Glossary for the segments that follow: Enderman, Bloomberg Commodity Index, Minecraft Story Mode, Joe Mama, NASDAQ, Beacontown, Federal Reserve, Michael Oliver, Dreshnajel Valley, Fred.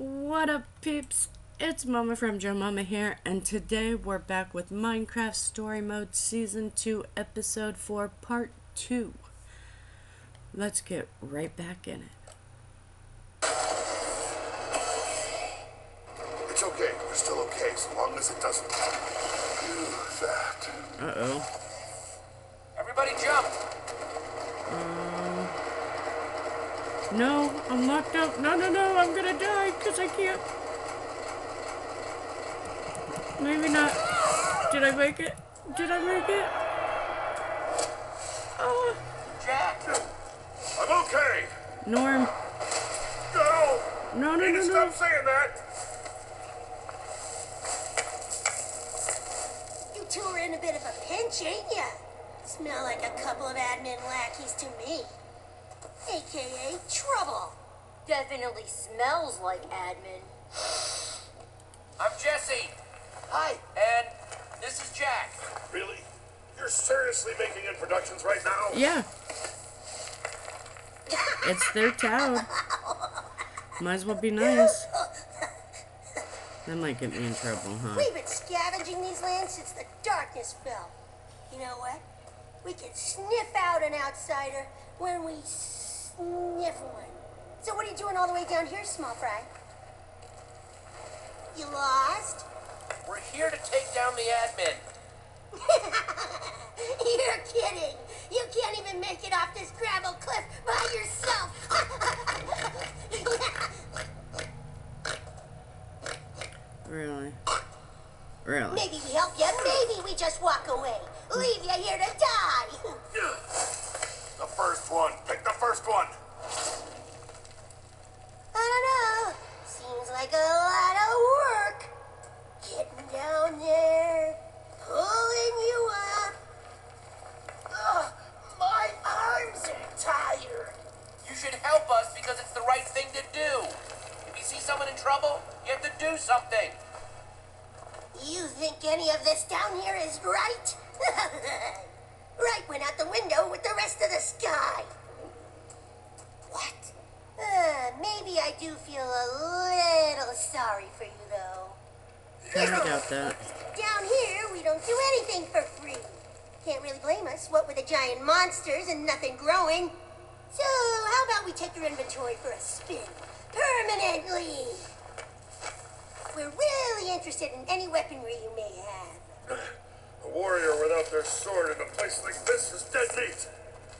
What up, peeps? It's Mama from Joe Mama here, and today we're back with Minecraft Story Mode Season 2, Episode 4, Part 2. Let's get right back in it. It's okay. We're still okay, so long as it doesn't do that. Uh-oh. Everybody jump! No, I'm locked up. No, I'm gonna die because I can't. Maybe not. Did I make it? Oh. Jack! I'm okay! Norm. No. You need to stop saying that! You two are in a bit of a pinch, ain't ya? Smell like a couple of admin lackeys to me. AKA trouble. Definitely smells like admin. I'm Jesse. Hi. And this is Jack. Really? You're seriously making introductions right now? Yeah. It's their town. Might as well be nice. That might get me in trouble, huh? We've been scavenging these lands since the darkness fell. You know what? We can sniff out an outsider when we sniff one. So what are you doing all the way down here, small fry? You lost? We're here to take down the admin. You're kidding. You can't even make it off this gravel cliff by yourself. Really? Maybe we help you, maybe we just walk away. Leave you here to die. The first one. Pick the first one. I don't know. Seems like a lot of work. Getting down there. Pulling you up. Ugh, my arms are tired. You should help us because it's the right thing to do. If you see someone in trouble, you have to do something. You think any of this down here is right? Right went out the window with the rest of the sky. What? Maybe I do feel a little sorry for you, though. I doubt that. Down here, we don't do anything for free. Can't really blame us, what with the giant monsters and nothing growing. So, how about we take your inventory for a spin? Permanently! We're really interested in any weaponry you may have. A warrior without their sword in a place like this is dead meat.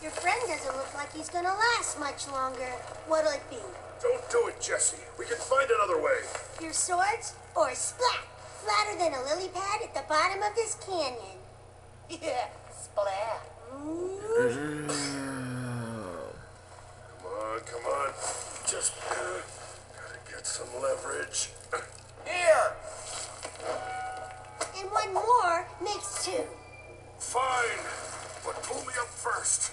Your friend doesn't look like he's gonna last much longer. What'll it be? Don't do it, Jesse. We can find another way. Your swords or splat? Flatter than a lily pad at the bottom of this canyon. Yeah, splat. Come on. Just gotta get some leverage. Here! And one more makes two. Fine, but pull me up first.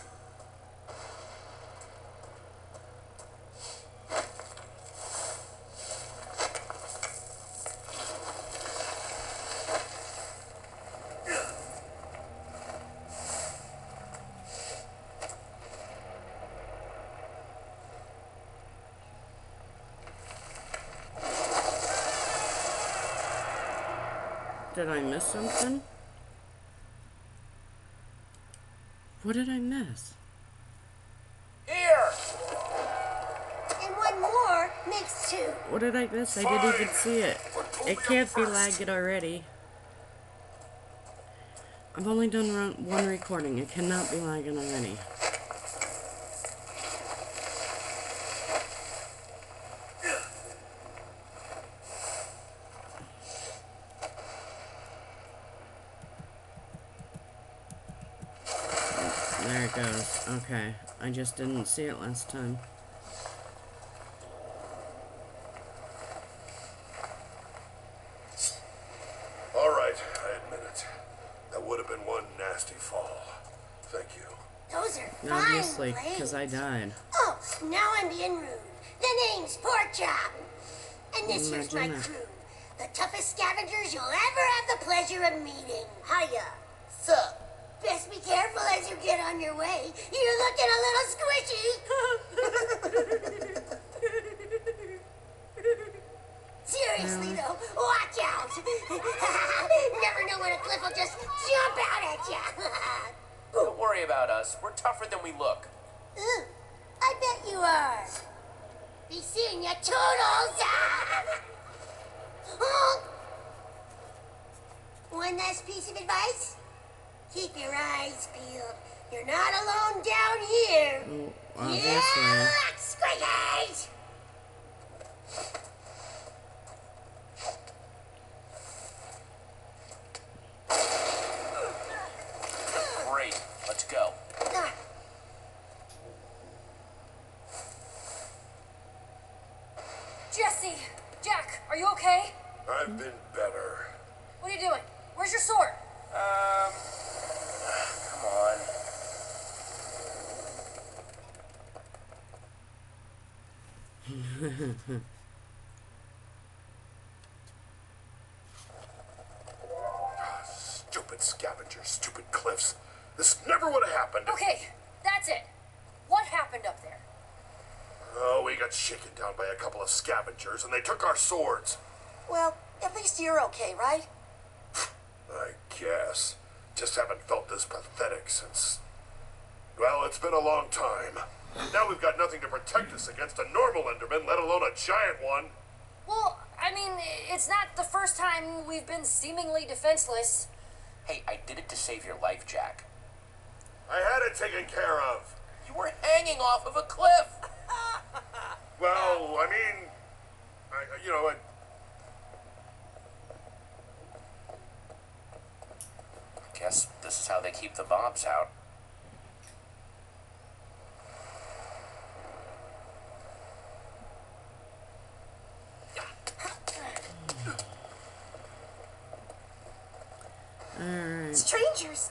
Did I miss something? What did I miss? Here! And one more makes two. What did I miss? Fine. I didn't even see it. It can't be lagging already. I've only done one recording. It cannot be lagging already. There it goes. Okay. I just didn't see it last time. All right. I admit it. That would have been one nasty fall. Thank you. Those are fine. Obviously, because I died. Oh, now I'm being rude. The name's Pork Chop. And this here's my crew. The toughest scavengers you'll ever have the pleasure of meeting. Hiya. Sup. Best be careful as you get on your way. You're looking a little squishy. Watch out! Never know when a cliff will just jump out at ya! Don't worry about us. We're tougher than we look. Ooh, I bet you are. Be seeing ya, toodles! One last piece of advice? Keep your eyes peeled. You're not alone down here. Ooh, wow, yeah, look, squiggies! Great, let's go. Jesse, Jack, are you okay? I've been better. What are you doing? Where's your sword? Come on. Stupid scavenger, stupid cliffs. This never would have happened. Okay, that's it. What happened up there? Oh, we got shaken down by a couple of scavengers and they took our swords. Well, at least you're okay, right? I guess. Just haven't felt this pathetic since... Well, it's been a long time. Now we've got nothing to protect us against a normal Enderman, let alone a giant one. Well, I mean, it's not the first time we've been seemingly defenseless. Hey, I did it to save your life, Jack. I had it taken care of. You were hanging off of a cliff. Well, I mean, you know, I guess this is how they keep the mobs out. Strangers!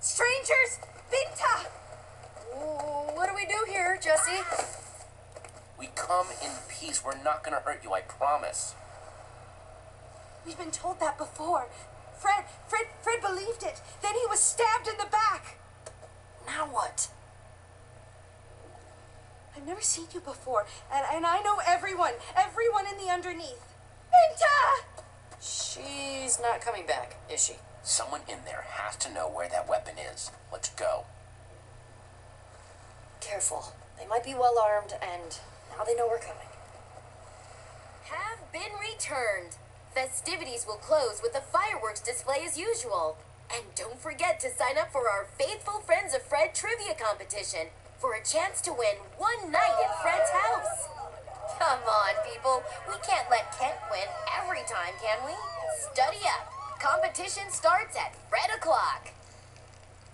Strangers! Binta! What do we do here, Jesse? We come in peace. We're not gonna hurt you, I promise. We've been told that before. Fred believed it. Then he was stabbed in the back. Now what? I've never seen you before, and I know everyone in the underneath. Binta! She's not coming back, is she? Someone in there has to know where that weapon is. Let's go. Careful. They might be well armed, and now they know we're coming. Have been returned. Festivities will close with a fireworks display as usual. And don't forget to sign up for our Faithful Friends of Fred trivia competition for a chance to win one night in Fred's house. Come on, people. We can't let Kent win every time, can we? Study up. Competition starts at 3 o'clock.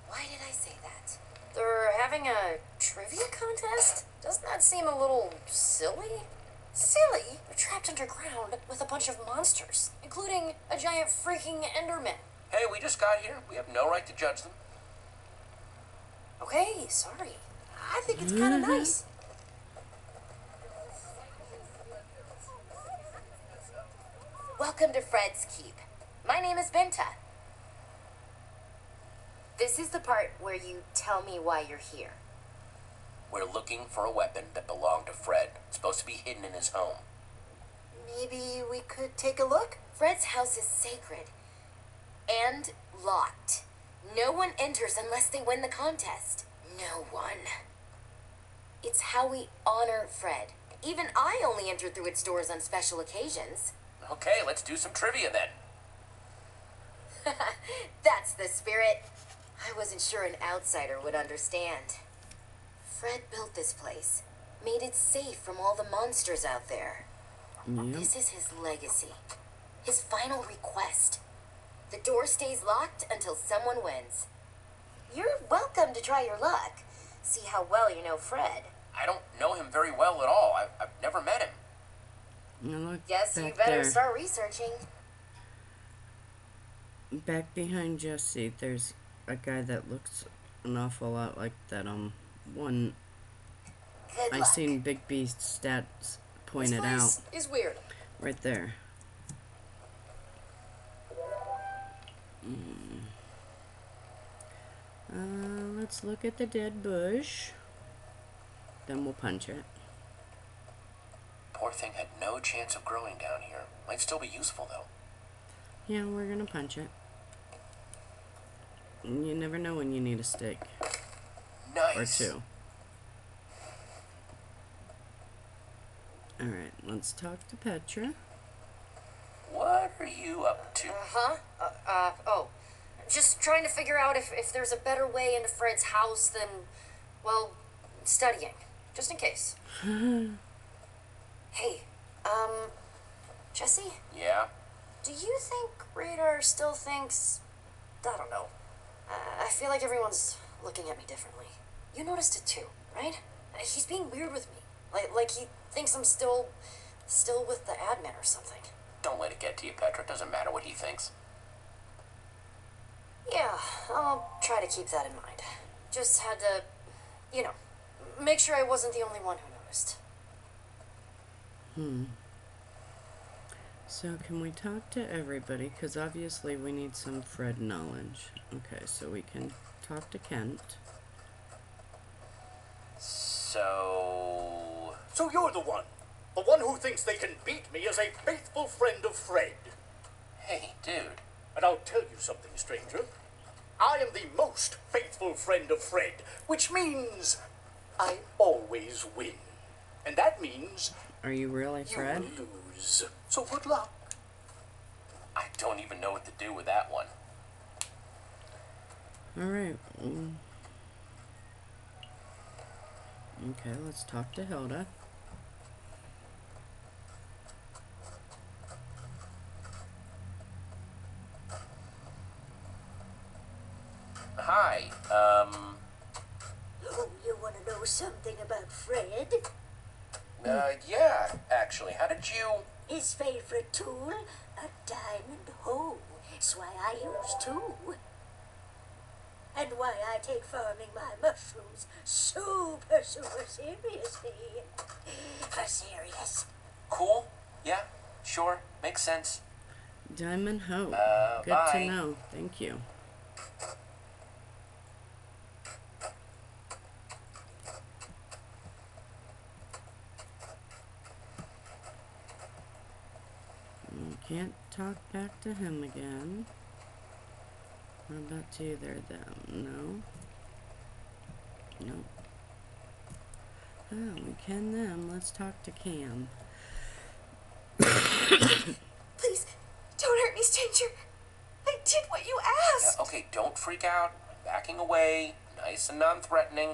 Why did I say that? They're having a trivia contest? Doesn't that seem a little silly? Silly? They're trapped underground with a bunch of monsters, including a giant freaking Enderman. Hey, we just got here. We have no right to judge them. Okay, sorry. I think it's kind of nice. Welcome to Fred's Keep. My name is Binta. This is the part where you tell me why you're here. We're looking for a weapon that belonged to Fred. It's supposed to be hidden in his home. Maybe we could take a look? Fred's house is sacred and locked. No one enters unless they win the contest. No one. It's how we honor Fred. Even I only enter through its doors on special occasions. Okay, let's do some trivia then. That's the spirit. I wasn't sure an outsider would understand. Fred built this place, made it safe from all the monsters out there. Yep. This is his legacy, his final request. The door stays locked until someone wins. You're welcome to try your luck. See how well you know Fred. I don't know him very well at all. I've never met him. Yes, you better start researching. Back behind Jesse, there's a guy that looks an awful lot like that one. I seen Big B's stats pointed out. Is weird. Right there. Let's look at the dead bush. Then we'll punch it. Poor thing had no chance of growing down here. Might still be useful, though. Yeah, we're gonna punch it. You never know when you need a stick. Nice. Or two. Alright, let's talk to Petra. What are you up to? Just trying to figure out if there's a better way into Fred's house than, well, studying. Just in case. Hey, Jesse? Yeah? Do you think Radar still thinks... I don't know. I feel like everyone's looking at me differently. You noticed it too, right? He's being weird with me. Like he thinks I'm still with the admin or something. Don't let it get to you, Petra. It doesn't matter what he thinks. Yeah, I'll try to keep that in mind. Just had to, you know, make sure I wasn't the only one who noticed. So can we talk to everybody? Because obviously we need some Fred knowledge. Okay, so we can talk to Kent. So you're the one. The one who thinks they can beat me is a faithful friend of Fred. Hey, dude. And I'll tell you something, stranger. I am the most faithful friend of Fred, which means I always win. And that means... Are you really Fred? You lose. So good luck. I don't even know what to do with that one. Alright. Okay, let's talk to Hilda. Hi, Oh, you want to know something about Fred? Yeah, actually. How did you... His favorite tool? A diamond hoe. It's why I use two. And why I take farming my mushrooms super seriously. For serious. Cool. Yeah, sure. Makes sense. Diamond hoe. Good bye. To know. Thank you. Can't talk back to him again. How about to either of them? No. Nope. Oh, we can them. Let's talk to Cam. Please, don't hurt me, stranger. I did what you asked. Okay, don't freak out. I'm backing away. Nice and non-threatening.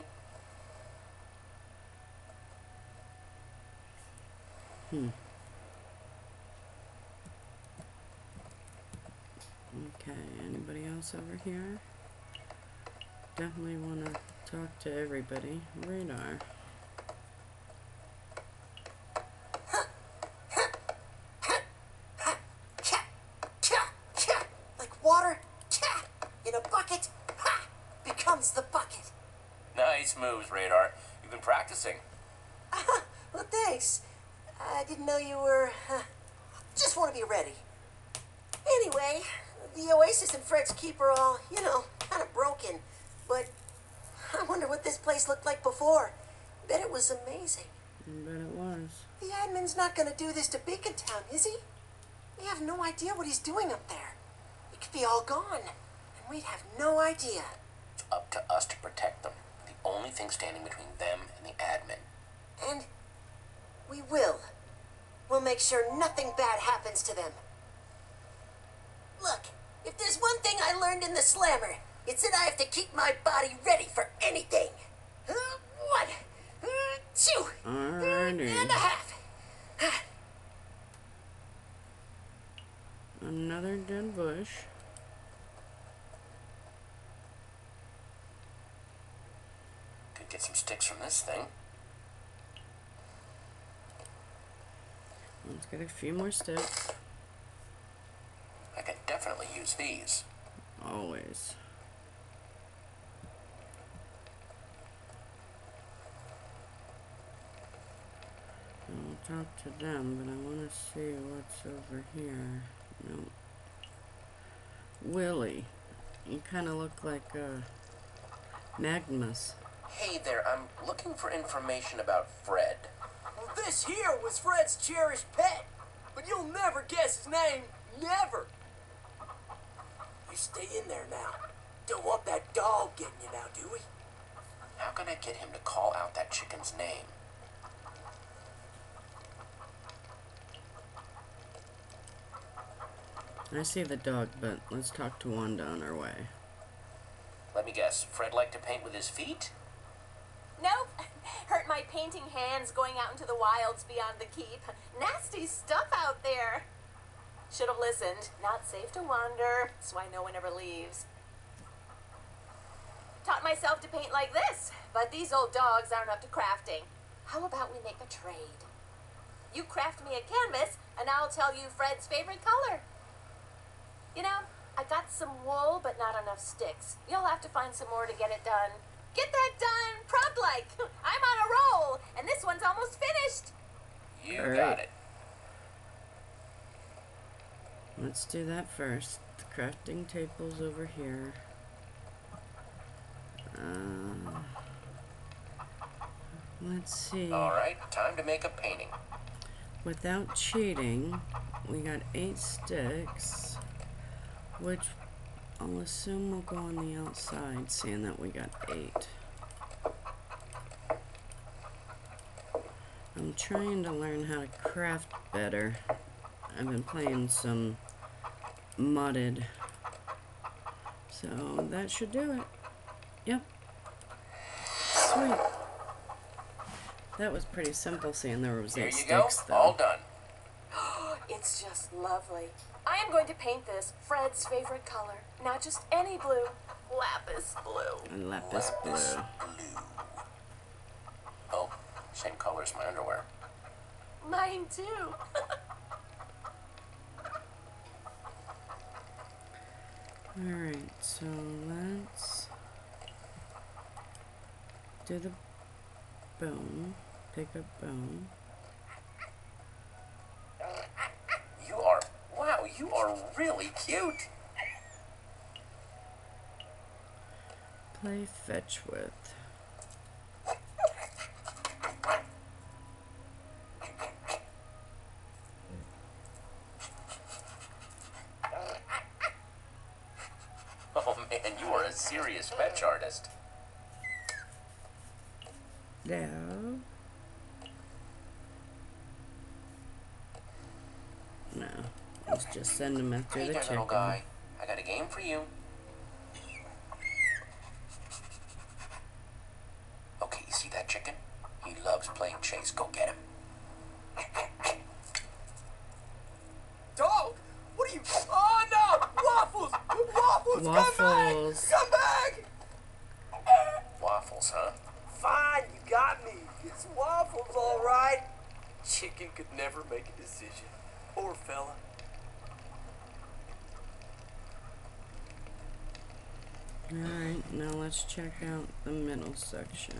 Okay, anybody else over here? Definitely want to talk to everybody. Radar. Like water in a bucket becomes the bucket. Nice moves, Radar. You've been practicing. Well, thanks. I didn't know you were... Just want to be ready. Anyway... The Oasis and Fred's Keep are all, you know, kind of broken. But I wonder what this place looked like before. Bet it was amazing. I bet it was. The admin's not going to do this to Beacontown, is he? We have no idea what he's doing up there. It could be all gone, and we'd have no idea. It's up to us to protect them. The only thing standing between them and the admin. And we will. We'll make sure nothing bad happens to them. Look. If there's one thing I learned in the slammer, it's that I have to keep my body ready for anything. 1, 2, and a half. Another dead bush. Could get some sticks from this thing. Let's get a few more sticks. I could definitely use these. Always. I'll talk to them, but I want to see what's over here. No. Willie. You kind of look like Magnus. Hey there, I'm looking for information about Fred. This here was Fred's cherished pet, but you'll never guess his name, never. You stay in there now. Don't want that dog getting you now, do we? How can I get him to call out that chicken's name? I see the dog, but let's talk to Wanda on our way. Let me guess, Fred liked to paint with his feet? Nope. Hurt my painting hands going out into the wilds beyond the keep. Nasty stuff out there. Should have listened. Not safe to wander. That's why no one ever leaves. Taught myself to paint like this, but these old dogs aren't up to crafting. How about we make a trade? You craft me a canvas, and I'll tell you Fred's favorite color. You know, I got some wool, but not enough sticks. You'll have to find some more to get it done. Get that done, prompt-like. I'm on a roll, and this one's almost finished. You got it. Let's do that first. The crafting table's over here. Let's see. Alright, time to make a painting. Without cheating, we got 8 sticks, which I'll assume will go on the outside, seeing that we got 8. I'm trying to learn how to craft better. I've been playing some modded, so that should do it. Yep. Sweet. That was pretty simple, seeing there was 8 sticks, though. All done. It's just lovely. I am going to paint this Fred's favorite color. Not just any blue. Lapis blue. Lapis blue. Oh, same color as my underwear. Mine, too. Alright, so let's do the bone. Pick up bone. Wow, you are really cute. Play fetch with. Oh man, you are a serious fetch artist. No. No. Let's just send him after the chicken. Hey, little guy. I got a game for you. Okay, you see that chicken? He loves playing chase. Go get him. Dog! What are you... Oh, no! Waffles! Waffles! Waffles! Come back! Come back! Waffles, huh? Fine, you got me. It's waffles, all right. Chicken could never make a decision. Poor fella. Alright, now let's check out the middle section.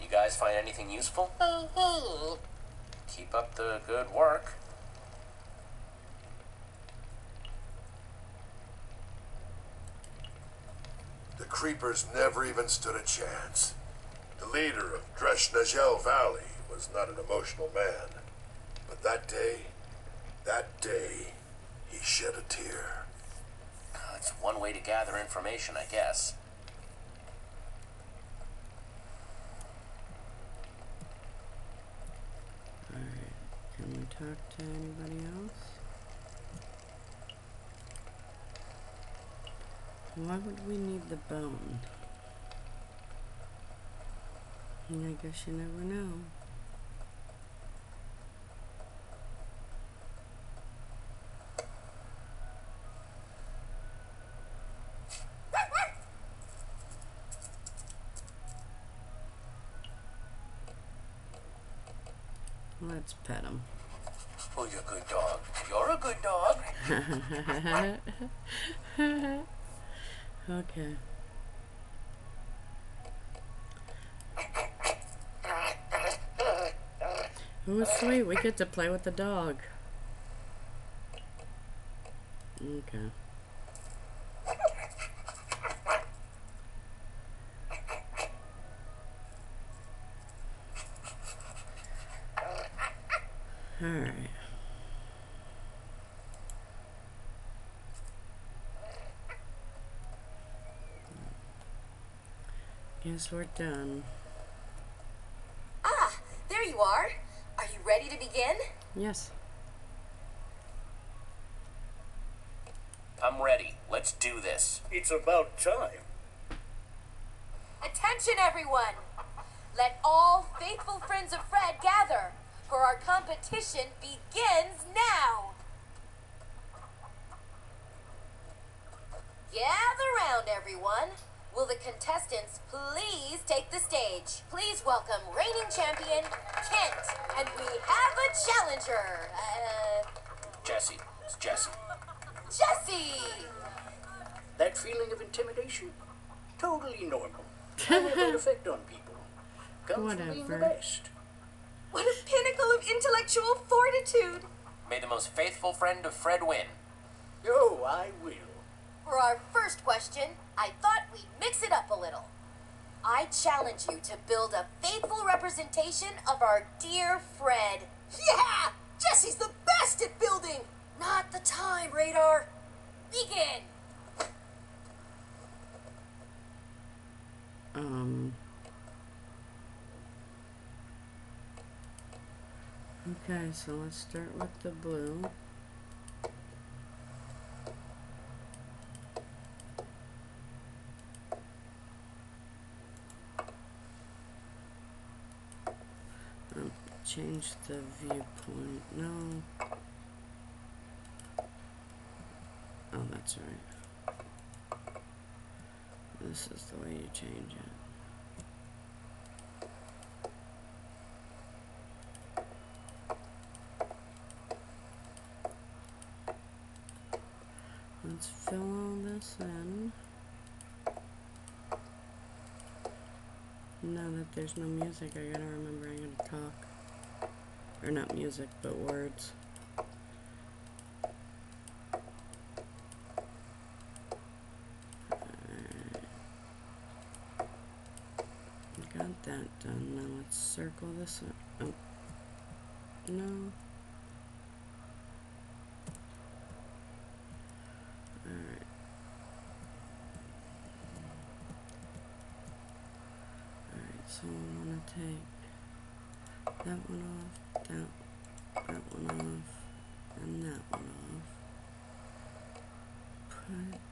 You guys find anything useful? Keep up the good work. The creepers never even stood a chance. The leader of Dreshnajel Valley was not an emotional man, but that day, he shed a tear. That's one way to gather information, I guess. All right, can we talk to anybody else? Why would we need the bone? I guess you never know. Let's pet him. Oh, you're a good dog. You're a good dog. Okay. Oh, sweet. We get to play with the dog. Okay. Alright. Guess we're done. Ah, there you are. Are you ready to begin? Yes. I'm ready. Let's do this. It's about time. Attention, everyone. Let all faithful friends of Fred gather, for our competition begins now. Gather round, everyone. Will the contestants please take the stage? Please welcome reigning champion Kent, and we have a challenger. Jesse. It's Jesse. Jesse! That feeling of intimidation, totally normal. An effect on people. Comes from being the best. What a pinnacle of intellectual fortitude! May the most faithful friend of Fred win. Oh, I will. For our first question, I thought we'd mix it up a little. I challenge you to build a faithful representation of our dear Fred. Yeah! Jesse's the best at building! Not the time, Radar. Begin! Okay, so let's start with the blue. Change the viewpoint. No. Oh, that's right. This is the way you change it. Let's fill all this in. Now that there's no music, I gotta remember I gotta talk. Or not music, but words. Got that done. Now let's circle this one. Oh. No. Alright. Alright, so I want to take that one off. That one off, and that one off. Put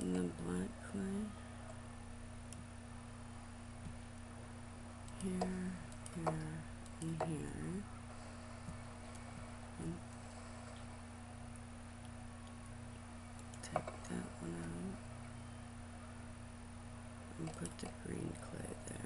in the black clay. Here, here, and here. And take that one out. And put the green clay there.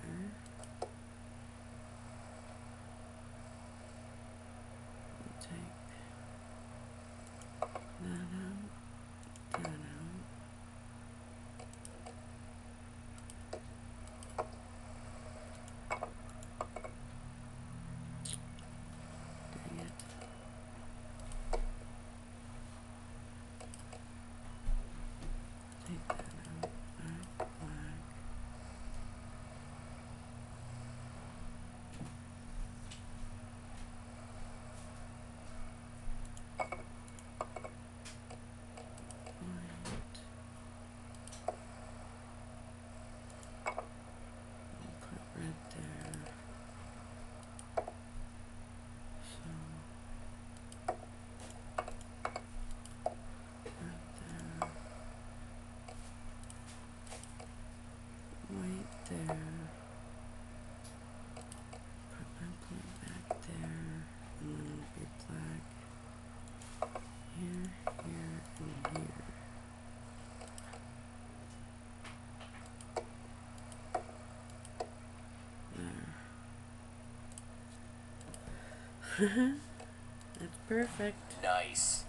That's perfect. Nice.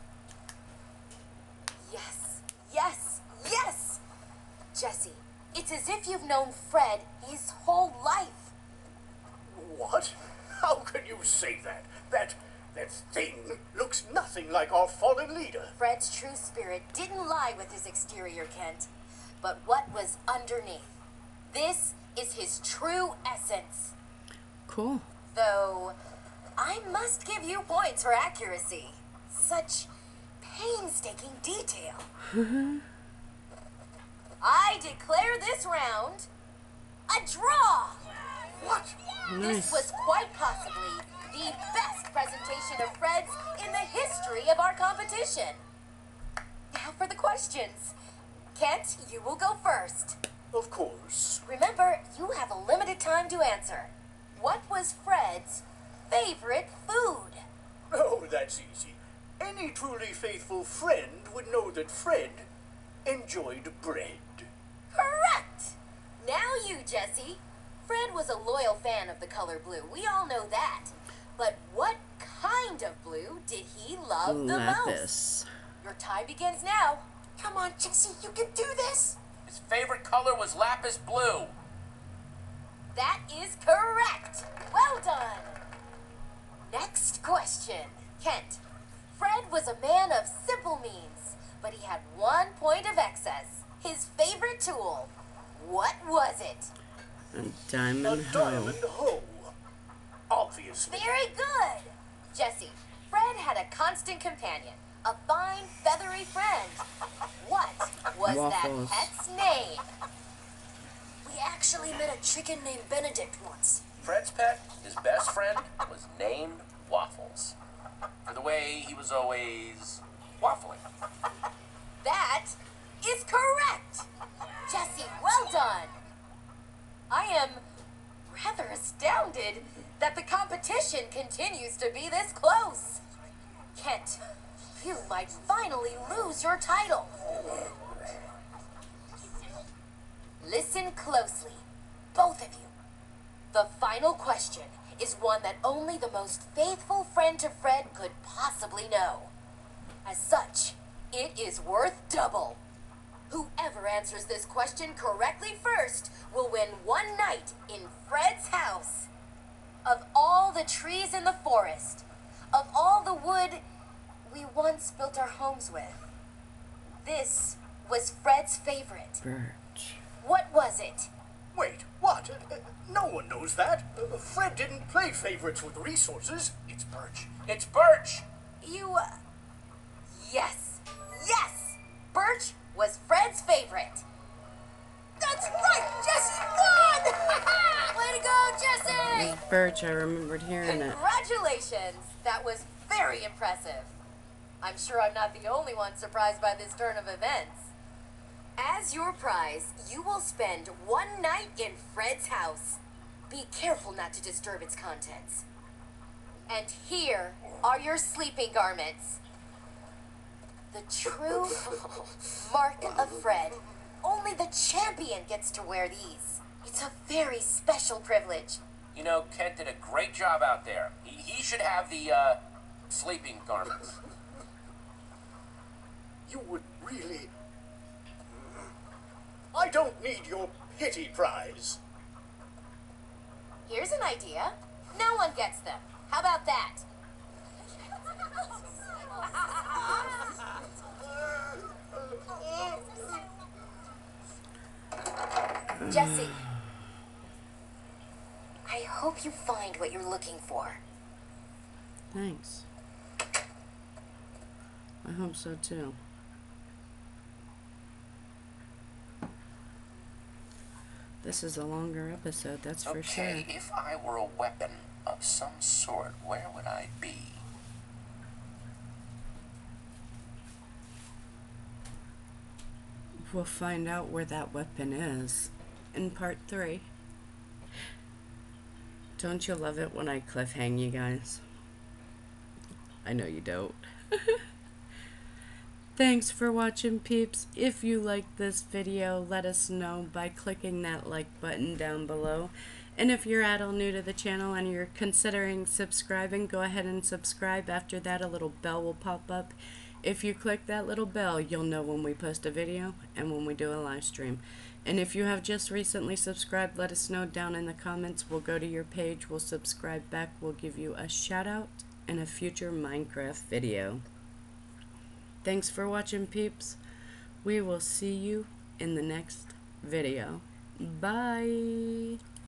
Yes, yes, yes! Jesse, it's as if you've known Fred his whole life. What? How can you say that? That thing looks nothing like our fallen leader. Fred's true spirit didn't lie with his exterior, Kent, but what was underneath. This is his true essence. Cool. Though, I must give you points for accuracy. Such painstaking detail. I declare this round a draw! What? Nice. This was quite possibly the best presentation of Fred's in the history of our competition. Now for the questions. Kent, you will go first. Of course. Remember, you have a limited time to answer. What was Fred's favorite food? Oh, that's easy. Any truly faithful friend would know that Fred enjoyed bread. Correct! Now you, Jesse. Fred was a loyal fan of the color blue. We all know that. But what kind of blue did he love the most? Your time begins now. Come on, Jesse, you can do this. His favorite color was lapis blue. That is correct. Well done. Next question. Kent, Fred was a man of simple means, but he had one point of excess. His favorite tool. What was it? A diamond hoe. A diamond hoe. Obviously. Very good. Jesse, Fred had a constant companion, a fine feathery friend. What was Waffles. That pet's name? We actually met a chicken named Benedict once. Fred's pet, his best friend, was named Waffles. For the way he was always waffling. That is correct. Jesse, well done. I am rather astounded that the competition continues to be this close. Kent, you might finally lose your title. Listen closely, both of you. The final question is one that only the most faithful friend to Fred could possibly know. As such, it is worth double. Whoever answers this question correctly first will win one night in Fred's house. Of all the trees in the forest, of all the wood we once built our homes with, this was Fred's favorite. Birch. What was it? Wait, what? No one knows that. Fred didn't play favorites with resources. It's birch. It's birch! You... Yes. Yes! Birch was Fred's favorite. That's right! Jesse won! Way to go, Jesse! It's birch. I remembered hearing it. Congratulations! That was very impressive. I'm sure I'm not the only one surprised by this turn of events. As your prize, you will spend one night in Fred's house. Be careful not to disturb its contents. And here are your sleeping garments. The true mark of Fred. Only the champion gets to wear these. It's a very special privilege. You know, Kent did a great job out there. He should have the sleeping garments. You would really... I don't need your pity prize. Here's an idea. No one gets them. How about that? Jesse, I hope you find what you're looking for. Thanks. I hope so too. This is a longer episode, that's for sure. Okay, if I were a weapon of some sort, where would I be? We'll find out where that weapon is in part 3. Don't you love it when I cliffhang you guys? I know you don't. Thanks for watching, peeps. If you liked this video, let us know by clicking that like button down below. And if you're at all new to the channel and you're considering subscribing, go ahead and subscribe. After that, a little bell will pop up. If you click that little bell, you'll know when we post a video and when we do a live stream. And if you have just recently subscribed, let us know down in the comments. We'll go to your page, we'll subscribe back, we'll give you a shout out in a future Minecraft video. Thanks for watching, peeps. We will see you in the next video. Bye.